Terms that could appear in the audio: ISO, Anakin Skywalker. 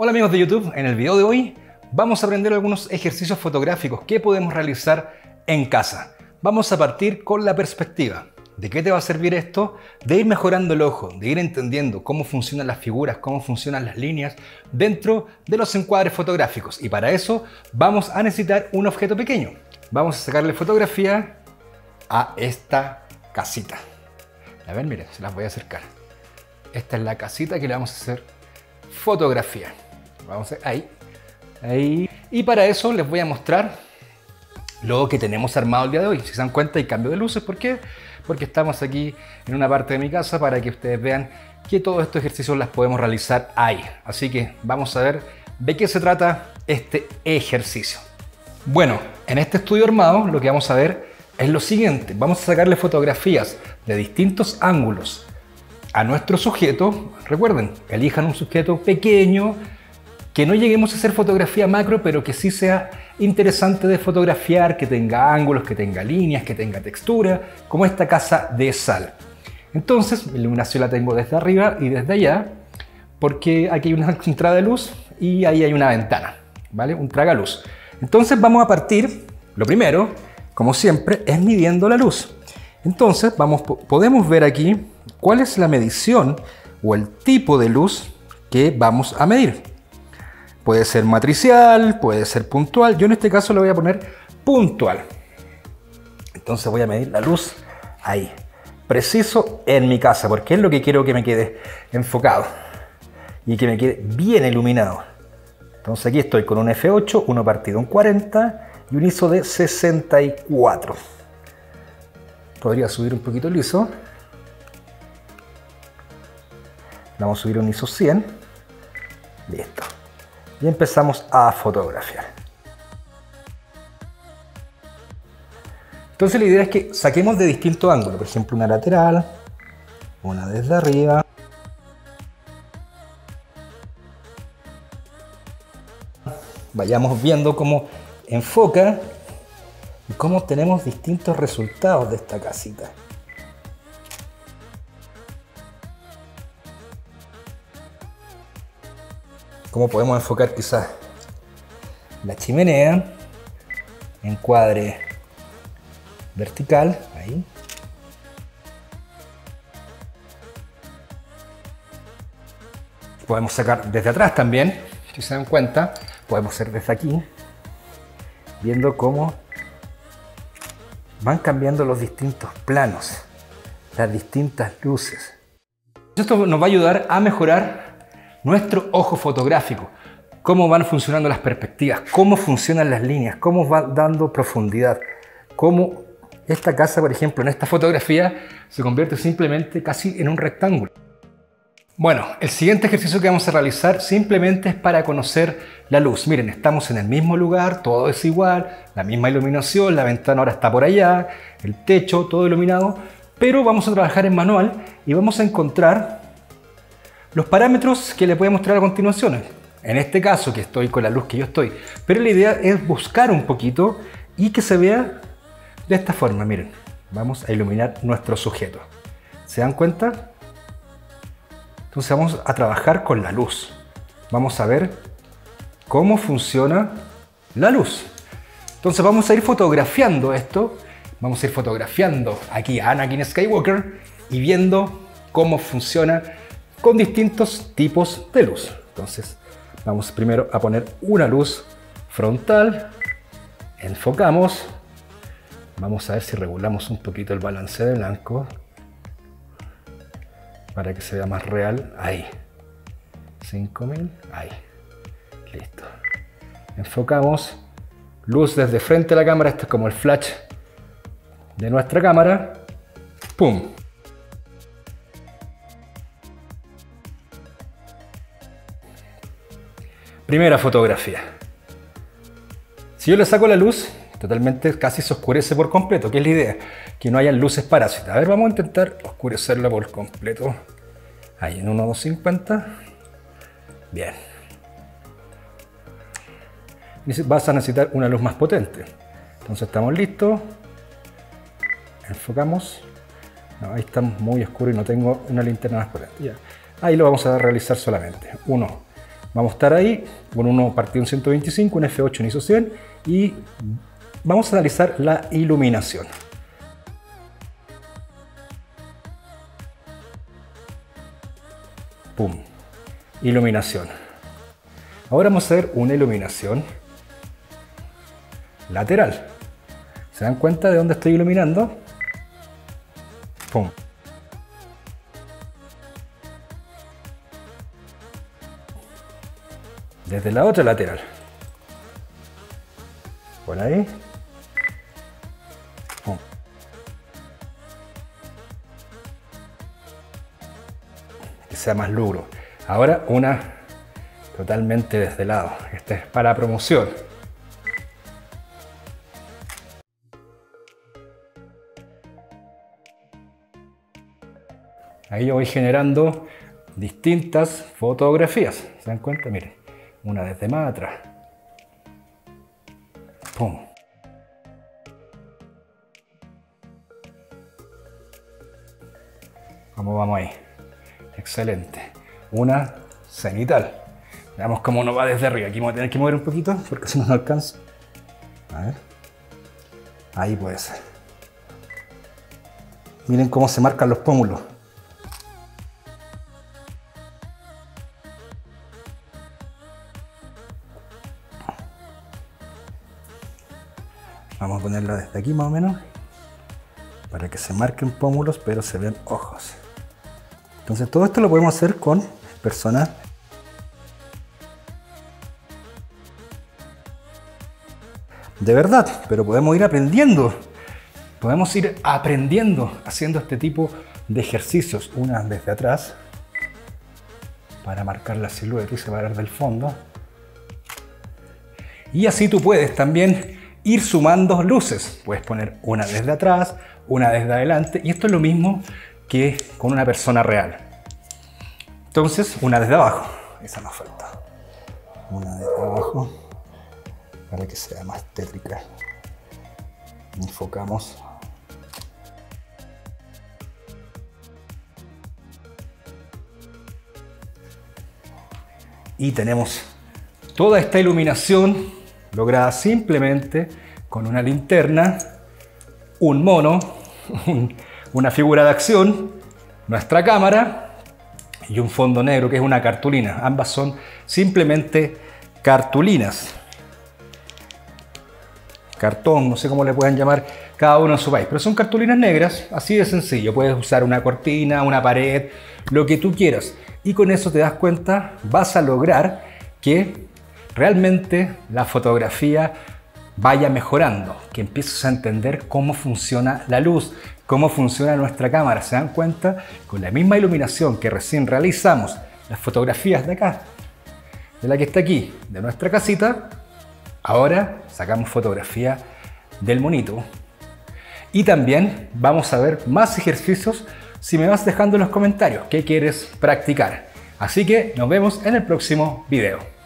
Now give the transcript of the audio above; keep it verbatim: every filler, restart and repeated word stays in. Hola amigos de YouTube, en el video de hoy vamos a aprender algunos ejercicios fotográficos que podemos realizar en casa. Vamos a partir con la perspectiva. ¿De qué te va a servir esto? De ir mejorando el ojo, de ir entendiendo cómo funcionan las figuras, cómo funcionan las líneas dentro de los encuadres fotográficos. Y para eso vamos a necesitar un objeto pequeño. Vamos a sacarle fotografía a esta casita. A ver, miren, se las voy a acercar. Esta es la casita que le vamos a hacer fotografía. Vamos a hacer ahí, ahí. Y para eso les voy a mostrar lo que tenemos armado el día de hoy. Si se dan cuenta, hay cambio de luces. ¿Por qué? Porque estamos aquí en una parte de mi casa para que ustedes vean que todos estos ejercicios las podemos realizar ahí. Así que vamos a ver de qué se trata este ejercicio. Bueno, en este estudio armado lo que vamos a ver es lo siguiente. Vamos a sacarle fotografías de distintos ángulos a nuestro sujeto. Recuerden, elijan un sujeto pequeño, que no lleguemos a hacer fotografía macro, pero que sí sea interesante de fotografiar, que tenga ángulos, que tenga líneas, que tenga textura, como esta casa de sal. Entonces, mi iluminación la tengo desde arriba y desde allá, porque aquí hay una entrada de luz y ahí hay una ventana, ¿vale? Un tragaluz. Entonces vamos a partir, lo primero, como siempre, es midiendo la luz. Entonces, vamos, podemos ver aquí cuál es la medición o el tipo de luz que vamos a medir. Puede ser matricial, puede ser puntual. Yo en este caso le voy a poner puntual. Entonces voy a medir la luz ahí, preciso en mi casa, porque es lo que quiero que me quede enfocado y que me quede bien iluminado. Entonces aquí estoy con un efe ocho, uno partido en cuarenta y un ISO de sesenta y cuatro. Podría subir un poquito el ISO. Vamos a subir un ISO cien. Listo. Y empezamos a fotografiar. Entonces la idea es que saquemos de distintos ángulos, por ejemplo una lateral, una desde arriba, vayamos viendo cómo enfoca y cómo tenemos distintos resultados de esta casita. Cómo podemos enfocar quizás la chimenea, encuadre vertical, ahí. Podemos sacar desde atrás también, si se dan cuenta, podemos hacer desde aquí, viendo cómo van cambiando los distintos planos, las distintas luces. Esto nos va a ayudar a mejorar nuestro ojo fotográfico, cómo van funcionando las perspectivas, cómo funcionan las líneas, cómo va dando profundidad, cómo esta casa, por ejemplo, en esta fotografía se convierte simplemente casi en un rectángulo. Bueno, el siguiente ejercicio que vamos a realizar simplemente es para conocer la luz. Miren, estamos en el mismo lugar, todo es igual, la misma iluminación, la ventana ahora está por allá, el techo, todo iluminado, pero vamos a trabajar en manual y vamos a encontrar los parámetros que les voy a mostrar a continuación. En este caso que estoy con la luz que yo estoy, pero la idea es buscar un poquito y que se vea de esta forma. Miren, vamos a iluminar nuestro sujeto. ¿Se dan cuenta? Entonces vamos a trabajar con la luz. Vamos a ver cómo funciona la luz. Entonces vamos a ir fotografiando esto. Vamos a ir fotografiando aquí a Anakin Skywalker y viendo cómo funciona con distintos tipos de luz. Entonces vamos primero a poner una luz frontal, enfocamos, vamos a ver si regulamos un poquito el balance de blanco para que se vea más real, ahí, cinco mil, ahí, listo, enfocamos, luz desde frente a la cámara, esto es como el flash de nuestra cámara, ¡pum! Primera fotografía. Si yo le saco la luz, totalmente casi se oscurece por completo, que es la idea, que no hayan luces parásitas. A ver, vamos a intentar oscurecerla por completo. Ahí en uno punto doscientos cincuenta. Bien. Vas a necesitar una luz más potente. Entonces estamos listos. Enfocamos. No, ahí está muy oscuro y no tengo una linterna más potente. Ya. Ahí lo vamos a realizar solamente. Uno. Vamos a estar ahí con uno partido en ciento veinticinco, un F ocho en I S O cien, y vamos a analizar la iluminación. Pum. Iluminación. Ahora vamos a hacer una iluminación lateral. ¿Se dan cuenta de dónde estoy iluminando? Pum. Desde la otra lateral. Por ahí. Pum. Que sea más lúgubre. Ahora una totalmente desde el lado. Esta es para promoción. Ahí yo voy generando distintas fotografías. ¿Se dan cuenta? Miren. Una desde más atrás. ¡Pum! ¿Cómo vamos ahí? Excelente. Una cenital. Veamos cómo nos va desde arriba. Aquí vamos a tener que mover un poquito porque si no, no alcanza. A ver. Ahí puede ser. Miren cómo se marcan los pómulos. Vamos a ponerla desde aquí más o menos para que se marquen pómulos pero se vean ojos. Entonces todo esto lo podemos hacer con personas de verdad, pero podemos ir aprendiendo. Podemos ir aprendiendo haciendo este tipo de ejercicios. Una desde atrás para marcar la silueta y separar del fondo. Y así tú puedes también ir sumando luces. Puedes poner una desde atrás, una desde adelante, y esto es lo mismo que con una persona real. Entonces, una desde abajo, esa nos falta. Una desde abajo, para que sea más tétrica. Enfocamos. Y tenemos toda esta iluminación lograda simplemente con una linterna, un mono, un, una figura de acción, nuestra cámara y un fondo negro que es una cartulina. Ambas son simplemente cartulinas. Cartón, no sé cómo le puedan llamar cada uno en su país, pero son cartulinas negras, así de sencillo. Puedes usar una cortina, una pared, lo que tú quieras. Y con eso te das cuenta, vas a lograr que realmente la fotografía vaya mejorando, que empieces a entender cómo funciona la luz, cómo funciona nuestra cámara. Se dan cuenta, con la misma iluminación que recién realizamos, las fotografías de acá, de la que está aquí, de nuestra casita, ahora sacamos fotografía del monito. Y también vamos a ver más ejercicios si me vas dejando en los comentarios qué quieres practicar. Así que nos vemos en el próximo video.